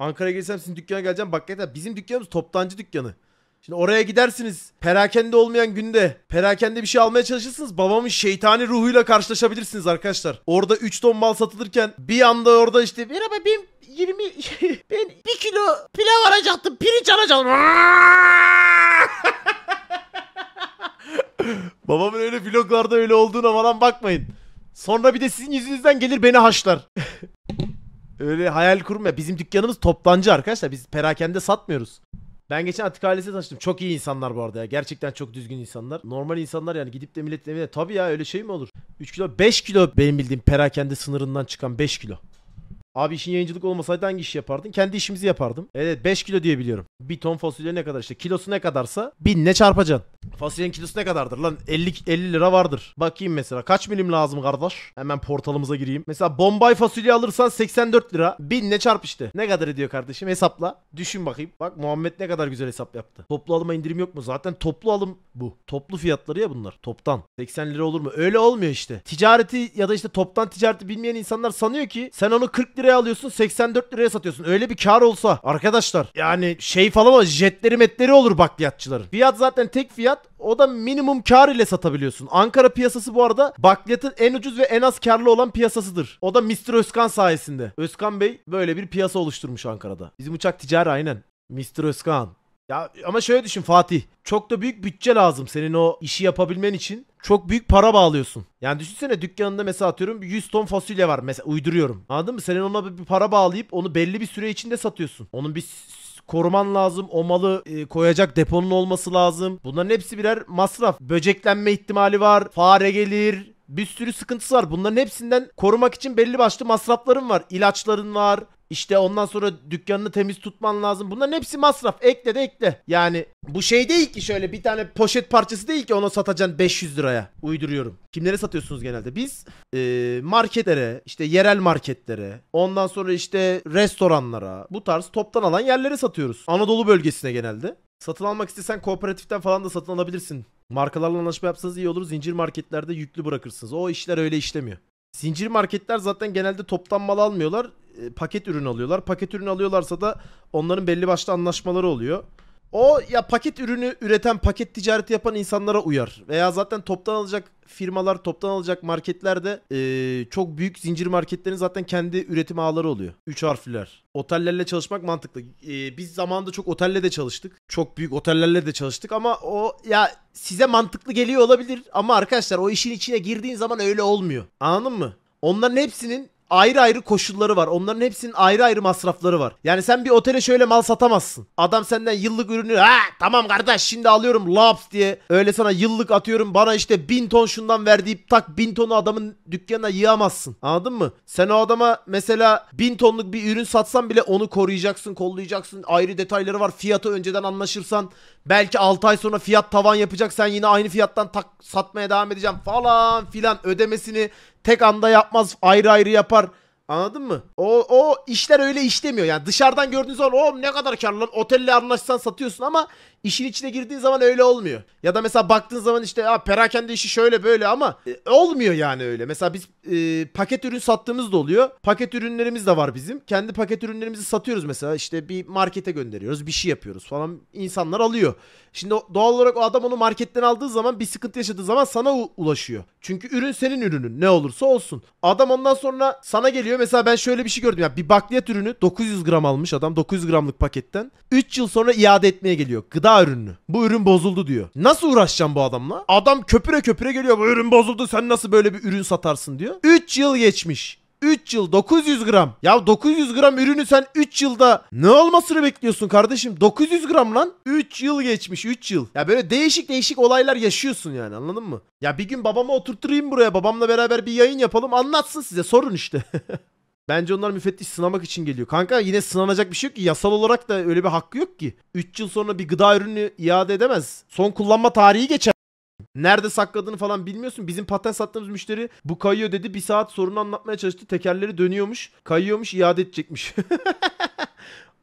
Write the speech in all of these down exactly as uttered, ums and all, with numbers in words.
Ankara'ya gelsem sizin dükkana geleceğim. Bak ya, bizim dükkanımız toptancı dükkanı. Şimdi oraya gidersiniz. Perakende olmayan günde perakende bir şey almaya çalışırsınız. Babamın şeytani ruhuyla karşılaşabilirsiniz arkadaşlar. Orada üç ton mal satılırken bir anda orada işte merhaba ben yirmi ben bir kilo pilav alacaktım. Pirinç alacaktım. Babamın öyle vloglarda öyle olduğuna falan bakmayın. Sonra bir de sizin yüzünüzden gelir beni haşlar. Öyle hayal kurma. Bizim dükkanımız toptancı arkadaşlar. Biz perakende satmıyoruz. Ben geçen Atik ailesiyle tanıştım. Çok iyi insanlar bu arada ya. Gerçekten çok düzgün insanlar. Normal insanlar yani, gidip de milletin evine. Tabii ya, öyle şey mi olur? üç kilo beş kilo benim bildiğim perakende sınırından çıkan beş kilo. Abi işin yayıncılık olmasaydı hangi işi yapardın? Kendi işimizi yapardım. Evet, beş kilo diye biliyorum. Bir ton fasulye ne kadar işte? Kilosu ne kadarsa binle çarpacaksın. Fasulyenin kilosu ne kadardır lan? elli lira vardır. Bakayım mesela kaç milim lazım kardeş? Hemen portalımıza gireyim. Mesela Bombay fasulye alırsan seksen dört lira. binle çarp işte. Ne kadar ediyor kardeşim? Hesapla. Düşün bakayım. Bak Muhammed ne kadar güzel hesap yaptı. Toplu alıma indirim yok mu? Zaten toplu alım bu. Toplu fiyatları ya bunlar. Toptan. seksen lira olur mu? Öyle olmuyor işte. Ticareti ya da işte toptan ticareti bilmeyen insanlar sanıyor ki sen onu kırk liraya alıyorsun, seksen dört liraya satıyorsun. Öyle bir kar olsa arkadaşlar yani şey falan var, jetleri metleri olur bakliyatçıların. Fiyat zaten tek fiyat. O da minimum kar ile satabiliyorsun. Ankara piyasası bu arada bakliyatın en ucuz ve en az karlı olan piyasasıdır. O da mister Özkan sayesinde. Özkan Bey böyle bir piyasa oluşturmuş Ankara'da. Bizim uçak ticari aynen. mister Özkan. Ya ama şöyle düşün Fatih. Çok da büyük bütçe lazım senin o işi yapabilmen için. Çok büyük para bağlıyorsun. Yani düşünsene dükkanında mesela atıyorum yüz ton fasulye var. Mesela uyduruyorum. Anladın mı? Senin ona bir para bağlayıp onu belli bir süre içinde satıyorsun. Onun bir koruman lazım. O malı e, koyacak deponun olması lazım. Bunların hepsi birer masraf. Böceklenme ihtimali var. Fare gelir. Bir sürü sıkıntısı var. Bunların hepsinden korumak için belli başlı masrafların var. İlaçların var. İşte ondan sonra dükkanını temiz tutman lazım. Bunların hepsi masraf. Ekle de ekle. Yani bu şey değil ki şöyle bir tane poşet parçası değil ki onu satacaksın beş yüz liraya. Uyduruyorum. Kimlere satıyorsunuz genelde? Biz e, marketlere, işte yerel marketlere, ondan sonra işte restoranlara, bu tarz toptan alan yerlere satıyoruz. Anadolu bölgesine genelde. Satın almak istesen kooperatiften falan da satın alabilirsin. Markalarla anlaşma yapsanız iyi olur. Zincir marketlerde yüklü bırakırsınız. O işler öyle işlemiyor. Zincir marketler zaten genelde toptan mal almıyorlar. Paket ürün alıyorlar. Paket ürün alıyorlarsa da onların belli başlı anlaşmaları oluyor. O ya paket ürünü üreten, paket ticareti yapan insanlara uyar. Veya zaten toptan alacak firmalar, toptan alacak marketlerde e, çok büyük zincir marketlerin zaten kendi üretim ağları oluyor. üç harfliler. Otellerle çalışmak mantıklı. E, biz zamanında çok otelle de çalıştık. Çok büyük otellerle de çalıştık ama o ya size mantıklı geliyor olabilir. Ama arkadaşlar o işin içine girdiğin zaman öyle olmuyor. Anladın mı? Onların hepsinin ayrı ayrı koşulları var. Onların hepsinin ayrı ayrı masrafları var. Yani sen bir otele şöyle mal satamazsın. Adam senden yıllık ürünü ha tamam kardeş şimdi alıyorum laps diye. Öyle sana yıllık atıyorum bana işte bin ton şundan ver deyip tak bin tonu adamın dükkanına yığamazsın. Anladın mı? Sen o adama mesela bin tonluk bir ürün satsan bile onu koruyacaksın, kollayacaksın. Ayrı detayları var. Fiyatı önceden anlaşırsan belki altı ay sonra fiyat tavan yapacak. Sen yine aynı fiyattan tak satmaya devam edeceğim falan filan, ödemesini tek anda yapmaz, ayrı ayrı yapar. Anladın mı? O, o işler öyle işlemiyor. Yani dışarıdan gördüğün zaman oğlum ne kadar karlı lan, otelle anlaşsan satıyorsun ama işin içine girdiğin zaman öyle olmuyor. Ya da mesela baktığın zaman işte ya perakende işi şöyle böyle ama e, olmuyor yani öyle. Mesela biz e, paket ürün sattığımız da oluyor. Paket ürünlerimiz de var bizim. Kendi paket ürünlerimizi satıyoruz mesela, işte bir markete gönderiyoruz, bir şey yapıyoruz falan, insanlar alıyor. Şimdi doğal olarak o adam onu marketten aldığı zaman bir sıkıntı yaşadığı zaman sana ulaşıyor. Çünkü ürün senin ürünün ne olursa olsun. Adam ondan sonra sana geliyor. Mesela ben şöyle bir şey gördüm. Yani bir bakliyat ürünü dokuz yüz gram almış adam, dokuz yüz gramlık paketten. üç yıl sonra iade etmeye geliyor. Gıda ürünü. Bu ürün bozuldu diyor. Nasıl uğraşacağım bu adamla? Adam köpüre köpüre geliyor. Bu ürün bozuldu. Sen nasıl böyle bir ürün satarsın diyor. üç yıl geçmiş. üç yıl dokuz yüz gram. Ya dokuz yüz gram ürünü sen üç yılda ne olmasını bekliyorsun kardeşim? dokuz yüz gram lan. üç yıl geçmiş, üç yıl. Ya böyle değişik değişik olaylar yaşıyorsun yani, anladın mı? Ya bir gün babamı oturtturayım buraya. Babamla beraber bir yayın yapalım. Anlatsın size. Sorun işte. Bence onlar müfettiş sınamak için geliyor. Kanka yine sınanacak bir şey yok ki. Yasal olarak da öyle bir hakkı yok ki. üç yıl sonra bir gıda ürünü iade edemez. Son kullanma tarihi geçer. Nerede sakladığını falan bilmiyorsun. Bizim patent sattığımız müşteri bu kayıyor dedi. Bir saat sorunu anlatmaya çalıştı. Tekerleri dönüyormuş. Kayıyormuş, iade edecekmiş.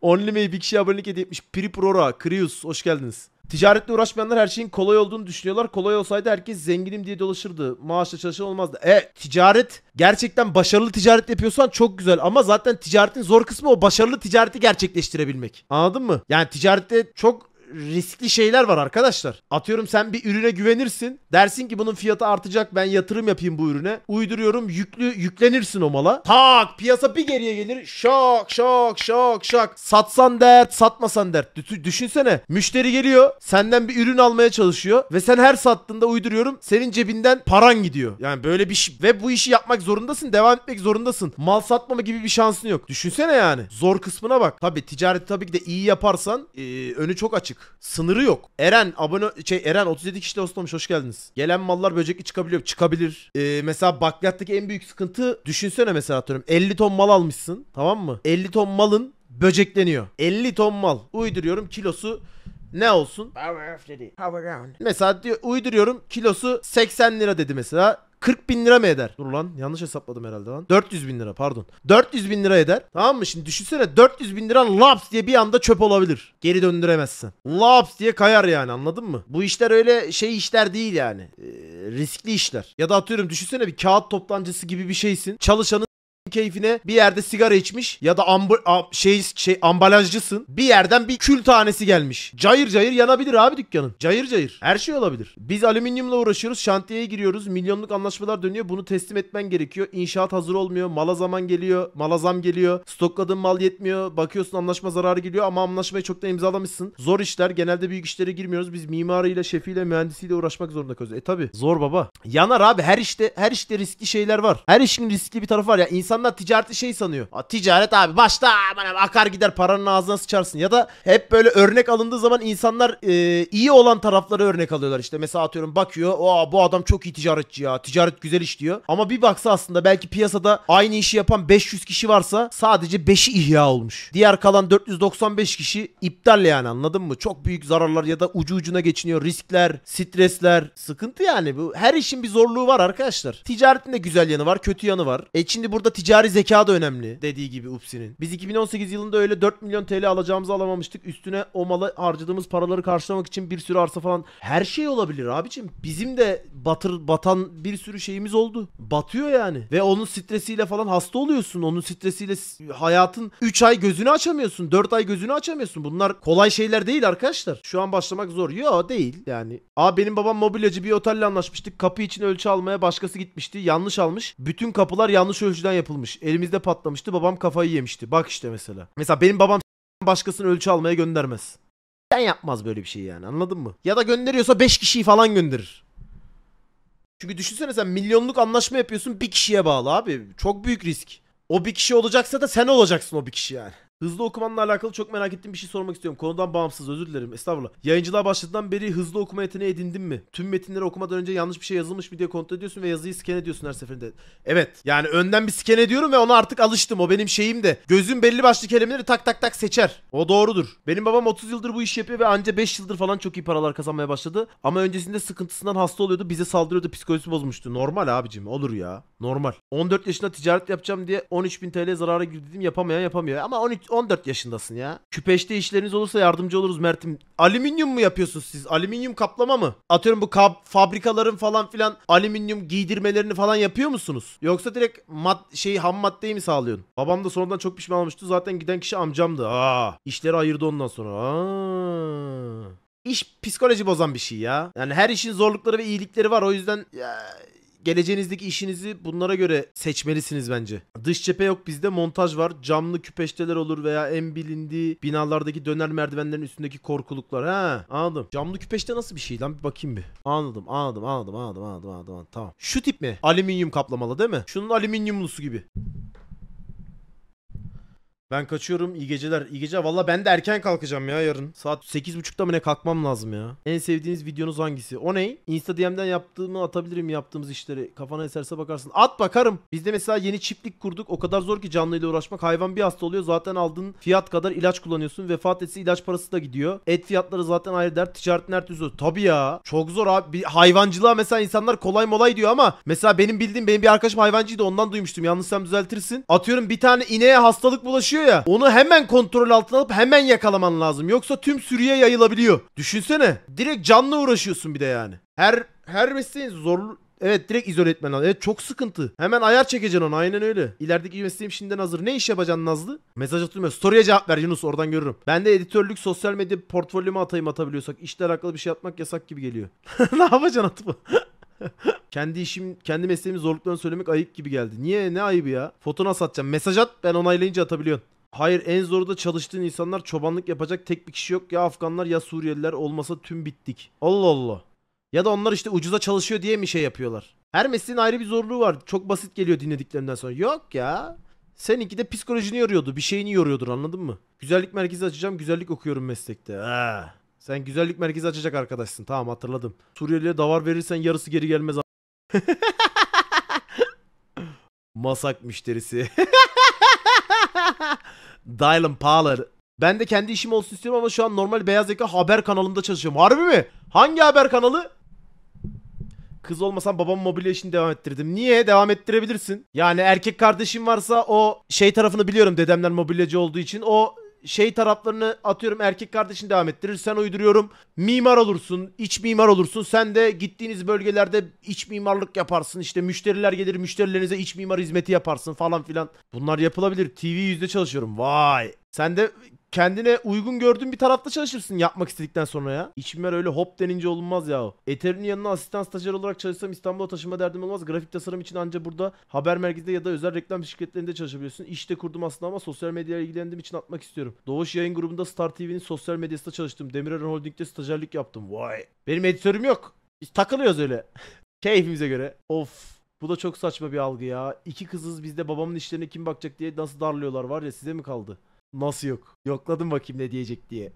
Only May bir kişi abonelik hediye etmiş. Priprora, Krius hoş geldiniz. Ticaretle uğraşmayanlar her şeyin kolay olduğunu düşünüyorlar. Kolay olsaydı herkes zenginim diye dolaşırdı. Maaşla çalışan olmazdı. E ticaret, gerçekten başarılı ticaret yapıyorsan çok güzel. Ama zaten ticaretin zor kısmı o başarılı ticareti gerçekleştirebilmek. Anladın mı? Yani ticarette çok riskli şeyler var arkadaşlar. Atıyorum sen bir ürüne güvenirsin. Dersin ki bunun fiyatı artacak, ben yatırım yapayım bu ürüne. Uyduruyorum, yüklü yüklenirsin o mala. Tak, piyasa bir geriye gelir. Şok şok şok şok. Satsan dert, satmasan dert. Düşünsene, müşteri geliyor, senden bir ürün almaya çalışıyor ve sen her sattığında, uyduruyorum, senin cebinden paran gidiyor. Yani böyle bir şey ve bu işi yapmak zorundasın, devam etmek zorundasın. Mal satmama gibi bir şansın yok. Düşünsene yani. Zor kısmına bak. Tabii ticaret tabii ki de iyi yaparsan e, önü çok açık. Sınırı yok. Eren abone şey Eren otuz yedi kişi de hostlamış, hoş geldiniz. Gelen mallar böcekli çıkabiliyor. Çıkabilir. Ee, mesela bakliyattaki en büyük sıkıntı, düşünsene mesela atıyorum elli ton mal almışsın, tamam mı? elli ton malın böcekleniyor. elli ton mal. Uyduruyorum kilosu ne olsun? Mesela diyor, uyduruyorum kilosu seksen lira dedi mesela. kırk bin lira mı eder? Dur lan, yanlış hesapladım herhalde lan. dört yüz bin lira pardon. dört yüz bin lira eder. Tamam mı? Şimdi düşünsene, dört yüz bin lira laps diye bir anda çöp olabilir. Geri döndüremezsin. Laps diye kayar yani, anladın mı? Bu işler öyle şey işler değil yani. Ee, riskli işler. Ya da atıyorum düşünsene, bir kağıt toptancısı gibi bir şeysin. Çalışanın keyfine bir yerde sigara içmiş ya da amb şey şey ambalajcısın. Bir yerden bir kül tanesi gelmiş. Cayır cayır yanabilir abi dükkanın. Cayır cayır. Her şey olabilir. Biz alüminyumla uğraşıyoruz. Şantiyeye giriyoruz. Milyonluk anlaşmalar dönüyor. Bunu teslim etmen gerekiyor. İnşaat hazır olmuyor. Mala zaman geliyor. Mala zam geliyor. Stokladığın mal yetmiyor. Bakıyorsun anlaşma zararı geliyor ama anlaşmayı çoktan imzalamışsın. Zor işler. Genelde büyük işlere girmiyoruz. Biz mimarıyla, şefiyle, mühendisiyle uğraşmak zorunda kalıyoruz. E tabi. Zor baba. Yanar abi. Her işte her işte riskli şeyler var. Her işin riskli bir tarafı var. Ya insan İnsanlar ticareti şey sanıyor. A, ticaret abi başta akar gider, paranın ağzına sıçarsın. Ya da hep böyle örnek alındığı zaman insanlar e, iyi olan tarafları örnek alıyorlar. İşte mesela atıyorum bakıyor, o bu adam çok iyi ticaretçi ya, ticaret güzel iş diyor. Ama bir baksa aslında belki piyasada aynı işi yapan beş yüz kişi varsa sadece beşi ihya olmuş. Diğer kalan dört yüz doksan beş kişi iptal yani, anladın mı? Çok büyük zararlar ya da ucu ucuna geçiniyor. Riskler, stresler, sıkıntı yani. Bu her işin bir zorluğu var arkadaşlar. Ticaretin de güzel yanı var, kötü yanı var. E şimdi burada ticari zeka da önemli, dediği gibi Upsi'nin. Biz iki bin on sekiz yılında öyle dört milyon T L alacağımızı alamamıştık. Üstüne o malı harcadığımız paraları karşılamak için bir sürü arsa falan. Her şey olabilir abicim. Bizim de batır, batan bir sürü şeyimiz oldu. Batıyor yani. Ve onun stresiyle falan hasta oluyorsun. Onun stresiyle hayatın üç ay gözünü açamıyorsun. dört ay gözünü açamıyorsun. Bunlar kolay şeyler değil arkadaşlar. Şu an başlamak zor. Yo değil yani. Aa, benim babam mobilyacı, bir otelle anlaşmıştık. Kapı için ölçü almaya başkası gitmişti. Yanlış almış. Bütün kapılar yanlış ölçüden yapılmış. Yapılmış. Elimizde patlamıştı. Babam kafayı yemişti. Bak işte mesela. Mesela benim babam başkasını ölçü almaya göndermez. Ben yapmaz böyle bir şey yani. Anladın mı? Ya da gönderiyorsa beş kişiyi falan gönderir. Çünkü düşünsene sen milyonluk anlaşma yapıyorsun, bir kişiye bağlı abi. Çok büyük risk. O bir kişi olacaksa da sen olacaksın o bir kişi yani. Hızlı okumanla alakalı çok merak ettiğim bir şey sormak istiyorum. Konudan bağımsız, özür dilerim. Estağfurullah. Yayıncılığa başladığından beri hızlı okuma yeteneği edindin mi? Tüm metinleri okumadan önce yanlış bir şey yazılmış mı diye kontrol ediyorsun ve yazıyı scan ediyorsun her seferinde. Evet. Yani önden bir scan ediyorum ve ona artık alıştım. O benim şeyim de. Gözüm belli başlı kelimeleri tak tak tak seçer. O doğrudur. Benim babam otuz yıldır bu iş yapıyor ve anca beş yıldır falan çok iyi paralar kazanmaya başladı. Ama öncesinde sıkıntısından hasta oluyordu. Bize saldırıyordu. Psikolojisi bozmuştu. Normal abicim. Olur ya. Normal. on dört yaşında ticaret yapacağım diye on üç bin T L zarara girdim. Yapamayan yapamıyor. Ama on üç on dört yaşındasın ya. Küpeşte işleriniz olursa yardımcı oluruz Mert'im. Alüminyum mu yapıyorsunuz siz? Alüminyum kaplama mı? Atıyorum bu fabrikaların falan filan alüminyum giydirmelerini falan yapıyor musunuz? Yoksa direkt mat şey ham maddeyi mi sağlıyorsun? Babam da sonradan çok pişman olmuştu. Zaten giden kişi amcamdı. Aa, işleri ayırdı ondan sonra. Aa. İş psikoloji bozan bir şey ya. Yani her işin zorlukları ve iyilikleri var. O yüzden ya, geleceğinizdeki işinizi bunlara göre seçmelisiniz bence. Dış cephe yok bizde, montaj var. Camlı küpeşteler olur veya en bilindiği binalardaki döner merdivenlerin üstündeki korkuluklar. Ha, anladım. Camlı küpeşte nasıl bir şey lan, bir bakayım bir. Anladım anladım anladım anladım anladım anladım. Tamam. Şu tip mi? Alüminyum kaplamalı değil mi? Şunun alüminyumlusu gibi. Ben kaçıyorum. İyi geceler. İyi geceler. Valla ben de erken kalkacağım ya yarın. Saat sekiz buçukta mı ne kalkmam lazım ya. En sevdiğiniz videonuz hangisi? O ne? Insta D M'den yaptığımı atabilirim, yaptığımız işleri. Kafana eserse bakarsın. At bakarım. Biz de mesela yeni çiftlik kurduk. O kadar zor ki canlıyla uğraşmak. Hayvan bir hasta oluyor. Zaten aldığın fiyat kadar ilaç kullanıyorsun. Vefat etse ilaç parası da gidiyor. Et fiyatları zaten ayrı dert. Ticaretin her türlü zor. Tabii ya. Çok zor abi. Bir hayvancılığa mesela insanlar kolay molay diyor ama mesela benim bildiğim, benim bir arkadaşım hayvancıydı. Ondan duymuştum. Yanlışsam düzeltirsin. Atıyorum bir tane ineğe hastalık bulaşıyor. geçiyor ya, onu hemen kontrol altına alıp hemen yakalaman lazım. Yoksa tüm sürüye yayılabiliyor. Düşünsene. Direkt canlı uğraşıyorsun bir de yani. Her her mesleğin zorlu... Evet, direkt izole etmen lazım. Evet, çok sıkıntı. Hemen ayar çekeceksin onu, aynen öyle. İlerideki mesleğim şimdiden hazır. Ne iş yapacaksın Nazlı? Mesaj atılmıyor. Story'e cevap ver Yunus, oradan görürüm. Ben de editörlük, sosyal medya portfolyoma atayım atabiliyorsak. İşle alakalı bir şey atmak yasak gibi geliyor. Ne yapacaksın atıp? Kendi işim, kendi mesleğimin zorluklarını söylemek ayıp gibi geldi. Niye, ne ayıbı ya? Fotona satacağım. Mesaj at, ben onaylayınca atabiliyorsun. Hayır, en zoru da çalıştığın insanlar. Çobanlık yapacak tek bir kişi yok. Ya Afganlar ya Suriyeliler, olmasa tüm bittik. Allah Allah. Ya da onlar işte ucuza çalışıyor diye mi şey yapıyorlar? Her mesleğin ayrı bir zorluğu var. Çok basit geliyor dinlediklerimden sonra. Yok ya. Seninki de psikolojini yoruyordu. Bir şeyini yoruyordur, anladın mı? Güzellik merkezi açacağım. Güzellik okuyorum meslekte. Ha. Sen güzellik merkezi açacak arkadaşsın. Tamam, hatırladım. Suriyeli'ye davar verirsen yarısı geri gelmez. Masak müşterisi. Dylan Pollard. Ben de kendi işim olsun istiyorum ama şu an normal beyaz yaka haber kanalında çalışıyorum. Harbi mi? Hangi haber kanalı? Kız olmasan babam mobilya işini devam ettirdim. Niye? Devam ettirebilirsin. Yani erkek kardeşim varsa o şey tarafını biliyorum. Dedemler mobilyacı olduğu için o şey taraflarını atıyorum, erkek kardeşini devam ettirir. Sen uyduruyorum mimar olursun, iç mimar olursun. Sen de gittiğiniz bölgelerde iç mimarlık yaparsın. İşte müşteriler gelir, müşterilerinize iç mimar hizmeti yaparsın falan filan. Bunlar yapılabilir. T V yüzde çalışıyorum. Vay. Sen de kendine uygun gördüğün bir tarafta çalışırsın yapmak istedikten sonra ya. İç mimar öyle hop denince olunmaz ya. Ethereum'un yanına asistan stajyer olarak çalışsam İstanbul'a taşıma derdim olmaz. Grafik tasarım için anca burada haber merkezinde ya da özel reklam şirketlerinde çalışabiliyorsun. İşte kurdum aslında ama sosyal medyayla ilgilendiğim için atmak istiyorum. Doğuş Yayın Grubu'nda Star T V'nin sosyal medyasında çalıştım. Demirören Holding'de stajyerlik yaptım. Vay. Benim editörüm yok. Biz takılıyoruz öyle. Keyfimize göre. Of. Bu da çok saçma bir algı ya. İki kızız bizde, babamın işlerine kim bakacak diye nasıl darlıyorlar var ya, size mi kaldı? Nasıl yok? Yokladım bakayım ne diyecek diye.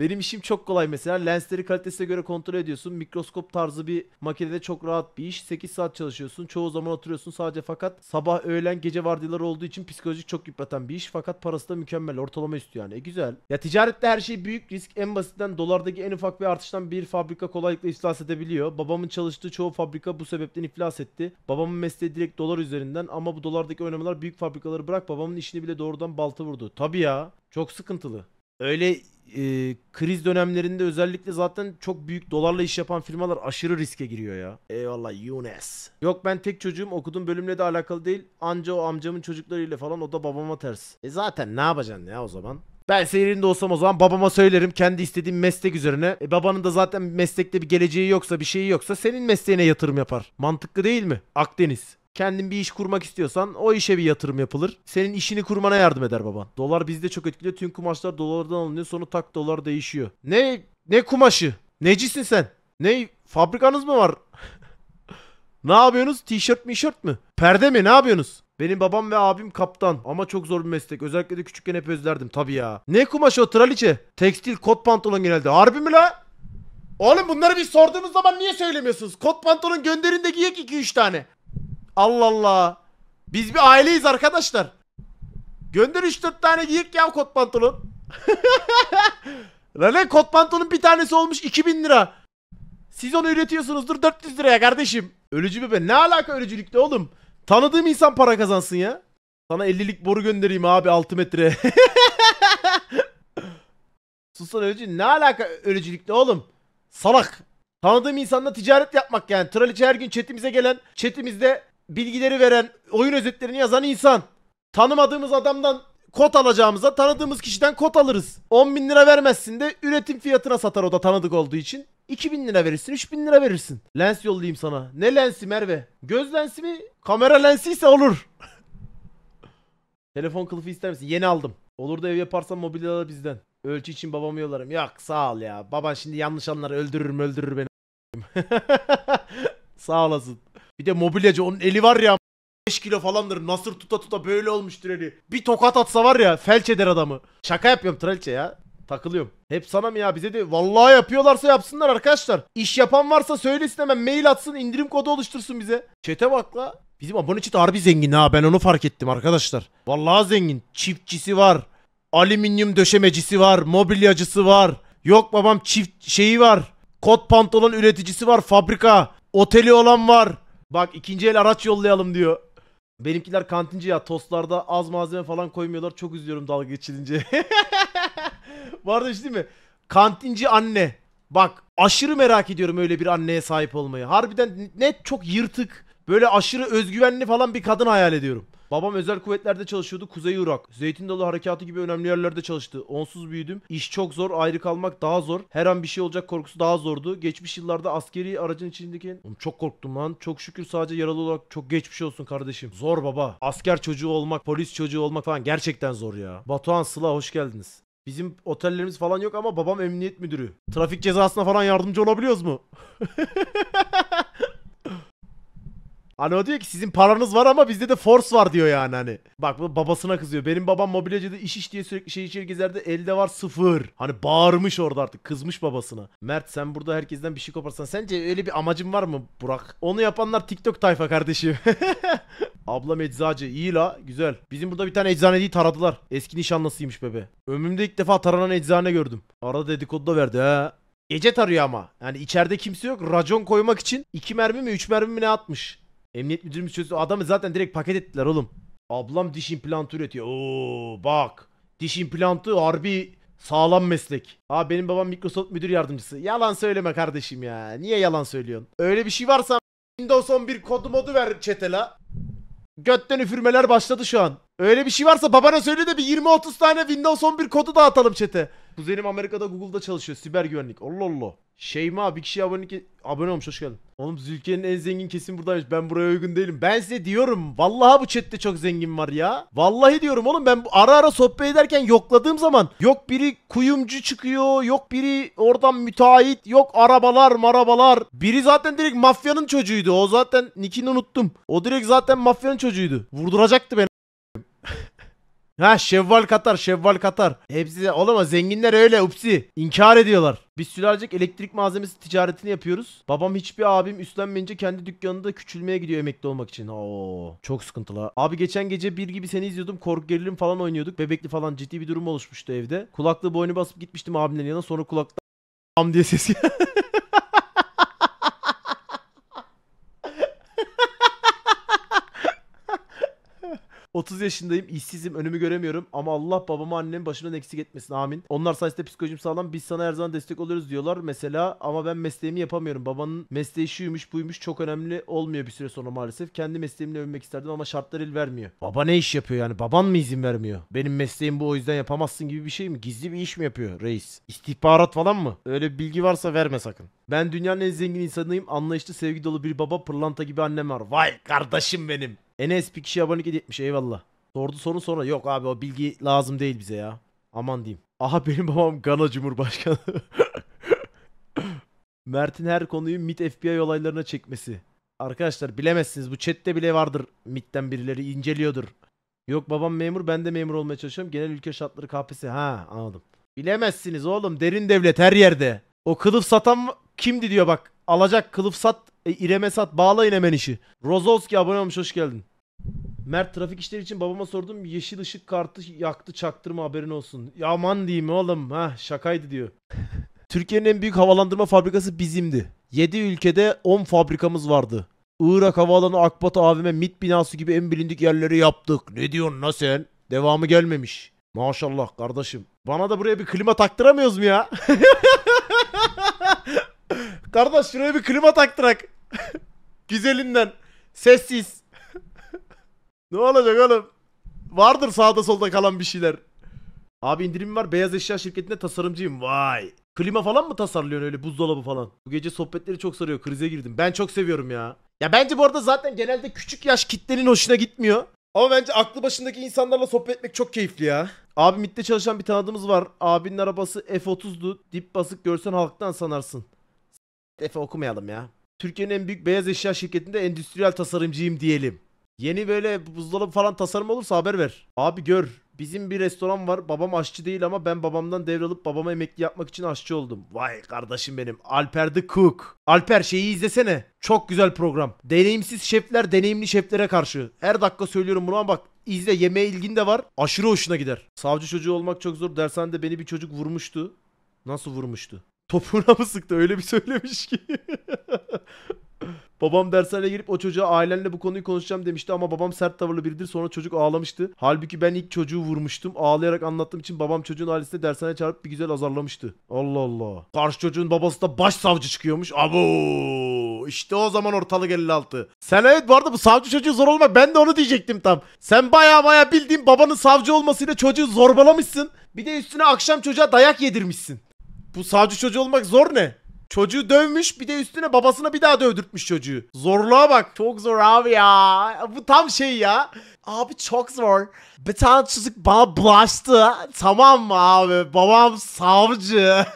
Benim işim çok kolay mesela. Lensleri kalitesine göre kontrol ediyorsun. Mikroskop tarzı bir makinede çok rahat bir iş. sekiz saat çalışıyorsun. Çoğu zaman oturuyorsun sadece, fakat sabah, öğlen, gece vardiyaları olduğu için psikolojik çok yıpratan bir iş. Fakat parası da mükemmel. Ortalama üstü yani. E güzel. Ya ticarette her şey büyük risk. En basitten dolardaki en ufak bir artıştan bir fabrika kolaylıkla iflas edebiliyor. Babamın çalıştığı çoğu fabrika bu sebepten iflas etti. Babamın mesleği direkt dolar üzerinden ama bu dolardaki oynamalar büyük fabrikaları bırak, babamın işini bile doğrudan balta vurdu. Tabii ya. Çok sıkıntılı. Öyle e, kriz dönemlerinde özellikle zaten çok büyük dolarla iş yapan firmalar aşırı riske giriyor ya. Eyvallah Yunus. Yok, ben tek çocuğum, okuduğum bölümle de alakalı değil. Anca o amcamın çocuklarıyla falan, o da babama ters. E zaten ne yapacaksın ya o zaman? Ben seyirinde olsam o zaman babama söylerim kendi istediğim meslek üzerine. E babanın da zaten meslekte bir geleceği yoksa, bir şeyi yoksa senin mesleğine yatırım yapar. Mantıklı değil mi? Akdeniz. Kendin bir iş kurmak istiyorsan o işe bir yatırım yapılır. Senin işini kurmana yardım eder baban. Dolar bizde çok etkiliyor. Tüm kumaşlar dolardan alınıyor. Sonra tak dolar değişiyor. Ne ne kumaşı? Necisin sen? Ne fabrikanız mı var? Ne yapıyorsunuz? T-shirt mi, shirt mı? Perde mi? Ne yapıyorsunuz? Benim babam ve abim kaptan ama çok zor bir meslek. Özellikle de küçükken hep özlerdim tabii ya. Ne kumaşı o, traliçe? Tekstil, kot pantolon genelde. Harbi mi la? Oğlum bunları bir sorduğumuz zaman niye söylemiyorsunuz? Kot pantolon gönderin de giyek iki üç tane. Allah Allah. Biz bir aileyiz arkadaşlar. Gönder üç dört tane giyik ya kot pantolon. Lan kot pantolonun bir tanesi olmuş iki bin lira. Siz onu üretiyorsunuzdur dört yüz liraya kardeşim. Ölücü bebe. Ne alaka ölücülükle oğlum? Tanıdığım insan para kazansın ya. Sana ellilik boru göndereyim abi altı metre. Susan ölücü. Ne alaka ölücülükle oğlum? Salak. Tanıdığım insanla ticaret yapmak yani. Traliçe her gün chatimize gelen, chatimizde bilgileri veren, oyun özetlerini yazan insan. Tanımadığımız adamdan kot alacağımıza tanıdığımız kişiden kot alırız. on bin lira vermezsin de üretim fiyatına satar, o da tanıdık olduğu için. iki bin lira verirsin, üç bin lira verirsin. Lens yollayayım sana. Ne lensi Merve? Göz lensi mi? Kamera lensiyse olur. Telefon kılıfı ister misin? Yeni aldım. Olur da ev yaparsam mobilyalar bizden. Ölçü için babamı yollarım. Yok sağ ol ya. Baban şimdi yanlış anlar, öldürür öldürür beni. Sağ olasın. Bir de mobilyacı, onun eli var ya beş kilo falandır, nasır tuta tuta böyle olmuştur eli. Bir tokat atsa var ya felç eder adamı. Şaka yapıyorum Traliçe ya, takılıyorum. Hep sana mı ya, bize de vallahi yapıyorlarsa yapsınlar arkadaşlar. İş yapan varsa söylesin, hemen mail atsın, indirim kodu oluştursun bize. Çete bak la. Bizim abone çete harbi zengin ha, ben onu fark ettim arkadaşlar. Vallahi zengin, çiftçisi var, alüminyum döşemecisi var, mobilyacısı var. Yok babam çift şeyi var, kot pantolon üreticisi var, fabrika, oteli olan var. Bak ikinci el araç yollayalım diyor. Benimkiler kantinci ya, tostlarda az malzeme falan koymuyorlar. Çok üzülüyorum dalga geçilince. Bu arada işte değil mi? Kantinci anne. Bak aşırı merak ediyorum öyle bir anneye sahip olmayı. Harbiden net çok yırtık, böyle aşırı özgüvenli falan bir kadın hayal ediyorum. Babam özel kuvvetlerde çalışıyordu. Kuzey Irak, Zeytin Dalı harekatı gibi önemli yerlerde çalıştı. Onsuz büyüdüm. İş çok zor. Ayrı kalmak daha zor. Her an bir şey olacak korkusu daha zordu. Geçmiş yıllarda askeri aracın içindeki... Oğlum çok korktum lan. Çok şükür sadece yaralı olarak çok geçmiş olsun kardeşim. Zor baba. Asker çocuğu olmak, polis çocuğu olmak falan gerçekten zor ya. Batuhan, Sıla hoş geldiniz. Bizim otellerimiz falan yok ama babam emniyet müdürü. Trafik cezasına falan yardımcı olabiliyoruz mu? Hani o diyor ki sizin paranız var ama bizde de force var diyor yani hani. Bak bu babasına kızıyor. Benim babam mobilyacıda iş iş diye sürekli şey içeri gezerdi. Elde var sıfır. Hani bağırmış orada artık. Kızmış babasına. Mert sen burada herkesten bir şey koparsan. Sence öyle bir amacın var mı Burak? Onu yapanlar TikTok tayfa kardeşim. Ablam eczacı. İyi la. Güzel. Bizim burada bir tane eczaneyi taradılar. Eski nişanlısıymış bebe. Ömrümde ilk defa taranan eczane gördüm. Arada dedikodu da verdi he. Gece tarıyor ama. Yani içeride kimse yok. Racon koymak için iki mermi mi üç mermi mi ne atmış. Emniyet müdürümüz çözüyor. Adamı zaten direkt paket ettiler oğlum. Ablam diş implantı üretiyor. Oo bak. Diş implantı harbi sağlam meslek. Aa benim babam Microsoft müdür yardımcısı. Yalan söyleme kardeşim ya. Niye yalan söylüyorsun? Öyle bir şey varsa Windows on bir kodu modu ver çetela. Götten üfürmeler başladı şu an. Öyle bir şey varsa babana söyle de bir yirmi otuz tane Windows on bir kodu dağıtalım çete. Kuzenim Amerika'da Google'da çalışıyor. Siber güvenlik. Allah Allah. Şeyma bir kişi abone, abone olmuş. Hoş geldin. Oğlum Zülke'nin en zengin kesin buradaymış. Ben buraya uygun değilim. Ben size diyorum. Vallahi bu chatte çok zengin var ya. Vallahi diyorum oğlum, ben ara ara sohbet ederken yokladığım zaman. Yok biri kuyumcu çıkıyor. Yok biri oradan müteahhit. Yok arabalar marabalar. Biri zaten direkt mafyanın çocuğuydu. O zaten nickini unuttum. O direkt zaten mafyanın çocuğuydu. Vurduracaktı beni. Ha Şevval Katar, Şevval Katar. Hepsi oğlum, zenginler öyle upsi. İnkar ediyorlar. Biz sülalecek elektrik malzemesi ticaretini yapıyoruz. Babam hiçbir abim üstlenmeyince kendi dükkanında küçülmeye gidiyor emekli olmak için. Oo, çok sıkıntılı. Abi geçen gece bir gibi seni izliyordum. Korku gerilim falan oynuyorduk. Bebekli falan ciddi bir durum oluşmuştu evde. Kulaklığı boynu basıp gitmiştim abimden yanına. Sonra kulaklığı am diye ses geldi. otuz yaşındayım, işsizim, önümü göremiyorum ama Allah babamı annemi başımdan eksik etmesin, amin. Onlar sayesinde psikolojim sağlam, biz sana her zaman destek oluyoruz diyorlar mesela ama ben mesleğimi yapamıyorum. Babanın mesleği şuymuş buymuş, çok önemli olmuyor bir süre sonra maalesef. Kendi mesleğimle övünmek isterdim ama şartlar el vermiyor. Baba ne iş yapıyor yani, baban mı izin vermiyor? Benim mesleğim bu o yüzden yapamazsın gibi bir şey mi? Gizli bir iş mi yapıyor reis? İstihbarat falan mı? Öyle bir bilgi varsa verme sakın. Ben dünyanın en zengin insanıyım, anlayışlı sevgi dolu bir baba, pırlanta gibi annem var. Vay kardeşim benim. Enes bir kişi abone etmiş, eyvallah. Sordu sorun sonra. Yok abi o bilgi lazım değil bize ya. Aman diyeyim. Aha benim babam Gana Cumhurbaşkanı. Mert'in her konuyu M I T F B I olaylarına çekmesi. Arkadaşlar bilemezsiniz, bu chatte bile vardır. M I T'ten birileri inceliyordur. Yok babam memur, ben de memur olmaya çalışıyorum. Genel ülke şartları K P S S. Ha anladım. Bilemezsiniz oğlum, derin devlet her yerde. O kılıf satan kimdi diyor bak. Alacak kılıf sat. E, İrem'e sat, bağlayın hemen işi. Rozovski abone olmuş, hoş geldin. Mert trafik işleri için babama sordum, yeşil ışık kartı yaktı çaktırma haberin olsun. Ya aman diyeyim oğlum, ha şakaydı diyor. Türkiye'nin en büyük havalandırma fabrikası bizimdi. yedi ülkede on fabrikamız vardı. Irak havaalanı, Akbat A V M, M İ T binası gibi en bilindik yerleri yaptık. Ne diyorsun la sen? Devamı gelmemiş. Maşallah kardeşim. Bana da buraya bir klima taktıramıyoruz mu ya? Kardeş şuraya bir klima taktırak. Güzelinden. Sessiz. Ne olacak oğlum? Vardır sağda solda kalan bir şeyler. Abi indirim var. Beyaz eşya şirketinde tasarımcıyım. Vay. Klima falan mı tasarlıyorsun öyle, buzdolabı falan? Bu gece sohbetleri çok sarıyor. Krize girdim. Ben çok seviyorum ya. Ya bence bu arada zaten genelde küçük yaş kitlenin hoşuna gitmiyor. Ama bence aklı başındaki insanlarla sohbet etmek çok keyifli ya. Abi M İ T'te çalışan bir tanıdığımız var. Abinin arabası F otuzdu. Dip basık görsen halktan sanarsın. Efe okumayalım ya. Türkiye'nin en büyük beyaz eşya şirketinde endüstriyel tasarımcıyım diyelim. Yeni böyle buzdolabı falan tasarım olursa haber ver. Abi gör. Bizim bir restoran var. Babam aşçı değil ama ben babamdan devralıp babama emekli yapmak için aşçı oldum. Vay kardeşim benim. Alper the Cook. Alper şeyi izlesene. Çok güzel program. Deneyimsiz şefler deneyimli şeflere karşı. Her dakika söylüyorum buna bak. İzle, yemeğe ilgin de var. Aşırı hoşuna gider. Savcı çocuğu olmak çok zor. Dershanede beni bir çocuk vurmuştu. Nasıl vurmuştu? Topuğuna mı sıktı? Öyle bir söylemiş ki. Babam dershaneye girip o çocuğa ailenle bu konuyu konuşacağım demişti ama babam sert tavırlı biridir, sonra çocuk ağlamıştı. Halbuki ben ilk çocuğu vurmuştum. Ağlayarak anlattığım için babam çocuğun ailesine dershaneye çağırıp bir güzel azarlamıştı. Allah Allah. Karşı çocuğun babası da başsavcı çıkıyormuş. Abo. İşte o zaman ortalık elli altı. Sen evet vardı bu savcı çocuğu zor olma. Ben de onu diyecektim tam. Sen baya baya bildiğin babanın savcı olmasıyla çocuğu zorbalamışsın. Bir de üstüne akşam çocuğa dayak yedirmişsin. Bu savcı çocuğu olmak zor ne? Çocuğu dövmüş, bir de üstüne babasına bir daha dövdürtmüş çocuğu. Zorluğa bak. Çok zor abi ya. Bu tam şey ya. Abi çok zor. Bir tane çocuk bana bulaştı. Tamam mı abi? Babam savcı.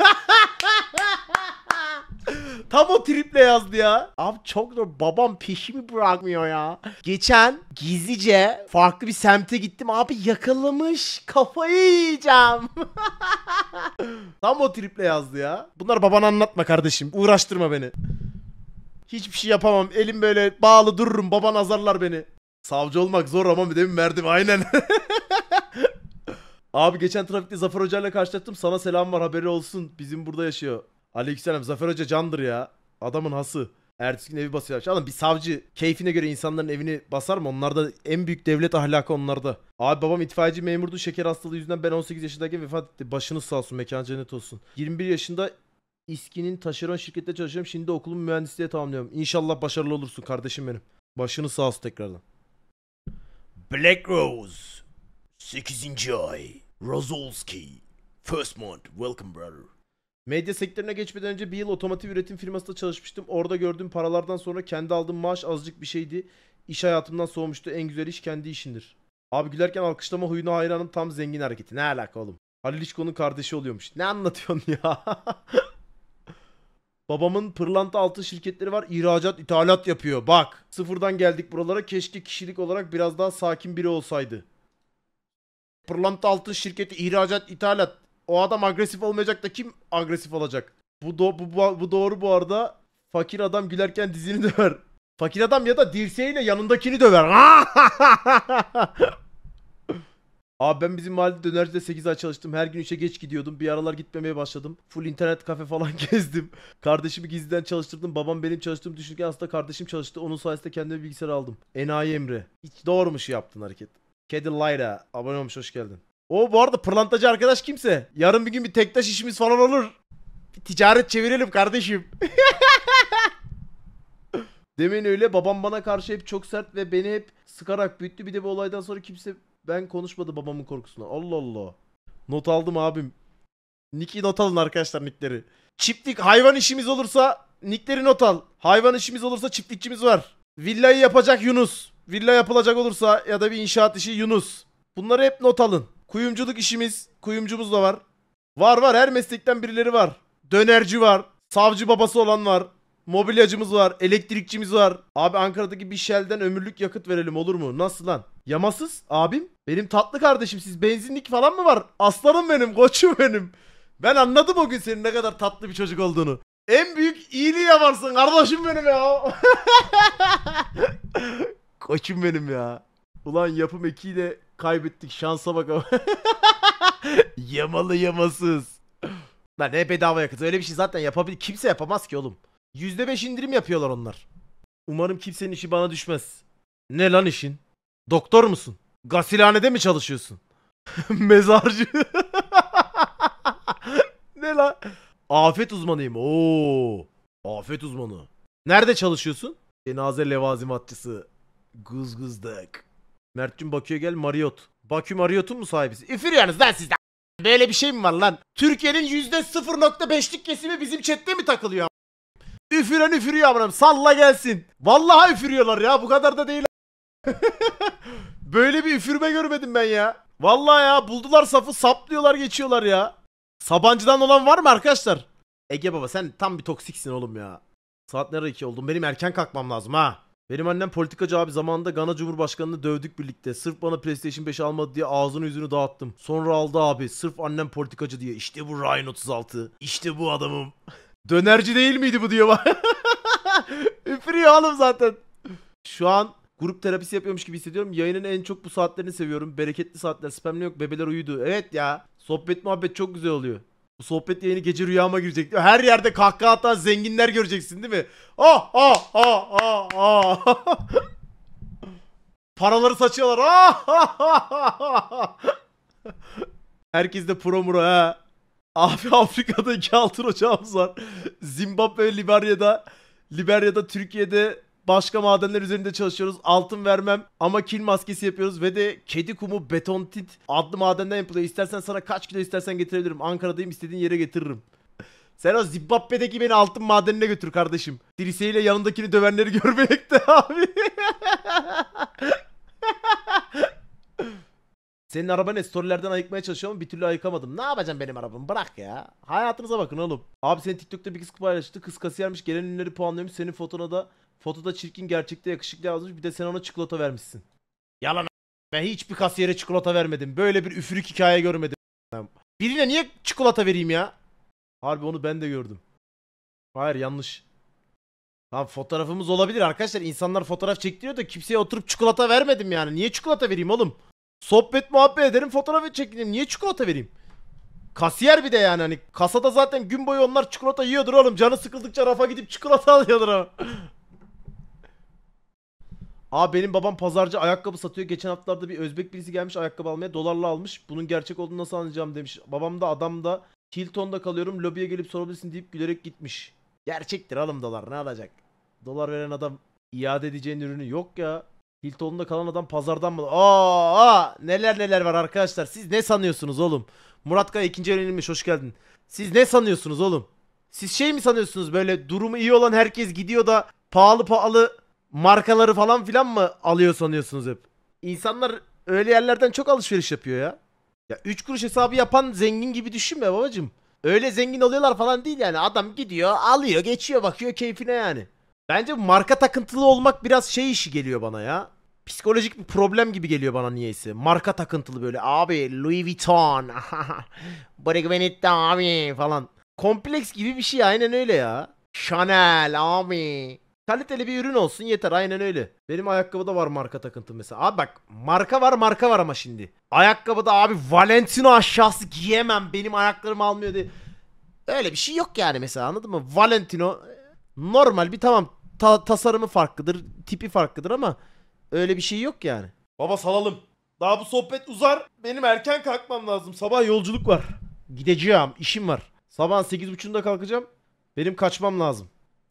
Tam o triple yazdı ya. Abi çok zor. Babam peşimi bırakmıyor ya. Geçen gizlice farklı bir semte gittim. Abi yakalamış. Kafayı yiyeceğim. Tam o triple yazdı ya. Bunlar babana anlatma kardeşim. Uğraştırma beni. Hiçbir şey yapamam. Elim böyle bağlı dururum. Baban azarlar beni. Savcı olmak zor ama bir de bir merdim. Aynen. Abi geçen trafikte Zafer Hoca'yla karşılaştım. Sana selam var, haberi olsun. Bizim burada yaşıyor. Aleykümselam. Zafer Hoca candır ya. Adamın hası. Ertesi gün evi basıyor. Adam bir savcı keyfine göre insanların evini basar mı? Onlarda en büyük devlet ahlakı onlarda. Abi babam itfaiyeci memurdu. Şeker hastalığı yüzünden ben on sekiz yaşındayken vefat etti. Başınız sağ olsun. Mekan cennet olsun. yirmi bir yaşında İSKİ'nin taşeron şirkette çalışıyorum. Şimdi de okulumu mühendisliğe tamamlıyorum. İnşallah başarılı olursun kardeşim benim. Başınız sağ olsun tekrardan. Black Rose. sekizinci ay. Rozolski. First month. Welcome brother. Medya sektörüne geçmeden önce bir yıl otomotiv üretim firmasında çalışmıştım. Orada gördüğüm paralardan sonra kendi aldığım maaş azıcık bir şeydi. İş hayatımdan soğumuştu. En güzel iş kendi işindir. Abi gülerken alkışlama huyuna hayranım, tam zengin hareketi. Ne alaka oğlum? Halil İşko'nun kardeşi oluyormuş. Ne anlatıyorsun ya? Babamın pırlanta altın şirketleri var. İhracat, ithalat yapıyor. Bak. Sıfırdan geldik buralara. Keşke kişilik olarak biraz daha sakin biri olsaydı. Pırlanta altın şirketi, ihracat, ithalat. O adam agresif olmayacak da kim agresif olacak? Bu, do bu, bu doğru bu arada. Fakir adam gülerken dizini döver. Fakir adam ya da dirseğiyle yanındakini döver. Abi ben bizim mahallede dönercide sekiz ay çalıştım. Her gün işe geç gidiyordum. Bir aralar gitmemeye başladım. Full internet kafe falan gezdim. Kardeşimi gizliden çalıştırdım. Babam benim çalıştığımı düşünürken aslında kardeşim çalıştı. Onun sayesinde kendime bilgisayar aldım. Enayi Emre. Hiç doğrumuş yaptın hareket. Kedi Lyra. Abone olmuş, hoş geldin. O bu arada pırlantacı arkadaş kimse. Yarın bir gün bir tektaş işimiz falan olur. Bir ticaret çevirelim kardeşim. Demin öyle babam bana karşı hep çok sert ve beni hep sıkarak büyüttü. Bir de bu olaydan sonra kimse ben konuşmadı babamın korkusuna. Allah Allah. Not aldım abim. Nick'i not alın arkadaşlar, nickleri. Çiftlik hayvan işimiz olursa nickleri not al. Hayvan işimiz olursa çiftlikçimiz var. Villayı yapacak Yunus. Villa yapılacak olursa ya da bir inşaat işi Yunus. Bunları hep not alın. Kuyumculuk işimiz. Kuyumcumuz da var. Var var, her meslekten birileri var. Dönerci var. Savcı babası olan var. Mobilyacımız var. Elektrikçimiz var. Abi Ankara'daki bir Shell'den ömürlük yakıt verelim olur mu? Nasıl lan? Yamasız abim. Benim tatlı kardeşim, siz benzinlik falan mı var? Aslanım benim, koçum benim. Ben anladım o gün senin ne kadar tatlı bir çocuk olduğunu. En büyük iyiliği yaparsın kardeşim benim ya. Koçum benim ya. Ulan yapım ekiyle kaybettik, şansa bak ama. Yamalı yamasız. Lan ne bedava yakıt, öyle bir şey zaten yapabilir kimse yapamaz ki oğlum. yüzde beş indirim yapıyorlar onlar. Umarım kimsenin işi bana düşmez. Ne lan işin? Doktor musun? Gasilhanede mi çalışıyorsun? Mezarcı. Ne lan? Afet uzmanıyım. Oo, afet uzmanı. Nerede çalışıyorsun? Cenaze levazimatçısı. Guzguzdak. Mert'cim Bakü'ye gel, Marriott. Bakü Marriott'un mu sahibisi? Üfürüyorsunuz lan siz de. Böyle bir şey mi var lan? Türkiye'nin yüzde sıfır nokta beşlik kesimi bizim chatte mi takılıyor? Üfüren üfürüyor amınım. Salla gelsin. Vallahi üfürüyorlar ya. Bu kadar da değil. Böyle bir üfürme görmedim ben ya. Vallahi ya, buldular safı, saplıyorlar, geçiyorlar ya. Sabancı'dan olan var mı arkadaşlar? Ege baba sen tam bir toksiksin oğlum ya. Saat nerede iki oldum? Benim erken kalkmam lazım ha. Benim annem politikacı abi, zamanında Gana Cumhurbaşkanı'nı dövdük birlikte. Sırf bana PlayStation beş almadı diye ağzını yüzünü dağıttım. Sonra aldı abi. Sırf annem politikacı diye. İşte bu Ryan otuz altı. İşte bu adamım. Dönerci değil miydi bu diyor bak. Üfürüyor oğlum zaten. Şu an grup terapisi yapıyormuş gibi hissediyorum. Yayının en çok bu saatlerini seviyorum. Bereketli saatler. Spamle yok, bebeler uyudu. Evet ya. Sohbet muhabbet çok güzel oluyor. Bu sohbet yayını gece rüyama girecek. Her yerde kahkaha atan zenginler göreceksin değil mi? Ah ah ah ah ah. Paraları saçıyorlar. Ah ah ah ah. Herkes de pro muro ha. Abi Afrika'da iki altın ocağımız var. Zimbabwe, Liberya'da, Liberya'da, Türkiye'de başka madenler üzerinde çalışıyoruz. Altın vermem ama kil maskesi yapıyoruz ve de kedi kumu, betontit adlı madenden yapılıyor. İstersen sana kaç kilo istersen getirebilirim. Ankara'dayım, istediğin yere getiririm. Sen o Zimbabwe'deki beni altın madenine götür kardeşim. Dirseğiyle yanındakini dövenleri görmekte abi. Senin araba ne? Storylerden ayıkmaya çalışıyorum ama bir türlü ayıkamadım. Ne yapacağım benim arabamı? Bırak ya. Hayatınıza bakın oğlum. Abi seni TikTok'ta bir kız paylaştı. Kız kasiyermiş. Gelen ünlüleri puanlıyormuş. Senin fotona da, fotoda çirkin, gerçekte yakışıklı yazmış. Bir de sen ona çikolata vermişsin. Yalan. Ben hiçbir kasiyere çikolata vermedim. Böyle bir üfürük hikaye görmedim. Birine niye çikolata vereyim ya? Harbi onu ben de gördüm. Hayır yanlış. Tamam fotoğrafımız olabilir arkadaşlar. İnsanlar fotoğraf çektiriyor da kimseye oturup çikolata vermedim yani. Niye çikolata vereyim oğlum? Sohbet muhabbet ederim, fotoğrafı çekeyim. Niye çikolata vereyim? Kasiyer bir de yani hani kasada zaten gün boyu onlar çikolata yiyordur oğlum. Canı sıkıldıkça rafa gidip çikolata alıyordur ama. Aa benim babam pazarcı, ayakkabı satıyor. Geçen haftalarda bir Özbek birisi gelmiş ayakkabı almaya, dolarla almış. Bunun gerçek olduğunu nasıl anlayacağım demiş. Babam da adam da Hilton'da kalıyorum, lobiye gelip sorabilirsin deyip gülerek gitmiş. Gerçektir oğlum, dolar ne alacak? Dolar veren adam iade edeceğin ürünü yok ya. Hilton'da kalan adam pazardan mı? Aa, aa neler neler var arkadaşlar. Siz ne sanıyorsunuz oğlum? Murat Kaya ikinci öğrenilmiş, hoş geldin. Siz ne sanıyorsunuz oğlum? Siz şey mi sanıyorsunuz, böyle durumu iyi olan herkes gidiyor da pahalı pahalı markaları falan filan mı alıyor sanıyorsunuz hep? İnsanlar öyle yerlerden çok alışveriş yapıyor ya. Ya üç kuruş hesabı yapan zengin gibi düşünme babacım. Öyle zengin oluyorlar falan değil yani. Adam gidiyor alıyor geçiyor, bakıyor keyfine yani. Bence marka takıntılı olmak biraz şey işi geliyor bana ya. Psikolojik bir problem gibi geliyor bana niyeyse. Marka takıntılı böyle. Abi Louis Vuitton. Breguenette abi falan. Kompleks gibi bir şey, aynen öyle ya. Chanel abi. Kaliteli bir ürün olsun yeter, aynen öyle. Benim ayakkabıda var marka takıntı mesela. Abi bak marka var marka var ama şimdi. Ayakkabıda abi Valentino aşağısı giyemem, benim ayaklarım almıyor diye. Öyle bir şey yok yani mesela, anladın mı? Valentino normal bir, tamam. Ta tasarımı farklıdır, tipi farklıdır ama öyle bir şey yok yani. Baba salalım. Daha bu sohbet uzar. Benim erken kalkmam lazım. Sabah yolculuk var. Gideceğim, işim var. Sabah sekiz buçukta kalkacağım. Benim kaçmam lazım.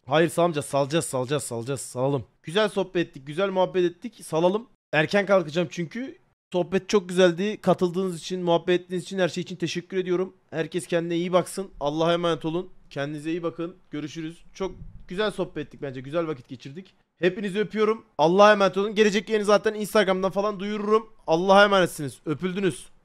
Hayır salmayacağız, salacağız, salacağız, salacağız, salalım. Güzel sohbet ettik, güzel muhabbet ettik, salalım. Erken kalkacağım çünkü. Sohbet çok güzeldi. Katıldığınız için, muhabbet ettiğiniz için, her şey için teşekkür ediyorum. Herkes kendine iyi baksın. Allah'a emanet olun. Kendinize iyi bakın. Görüşürüz. Çok güzel sohbet ettik bence. Güzel vakit geçirdik. Hepinizi öpüyorum. Allah'a emanet olun. Gelecek yayını zaten Instagram'dan falan duyururum. Allah'a emanetsiniz. Öpüldünüz.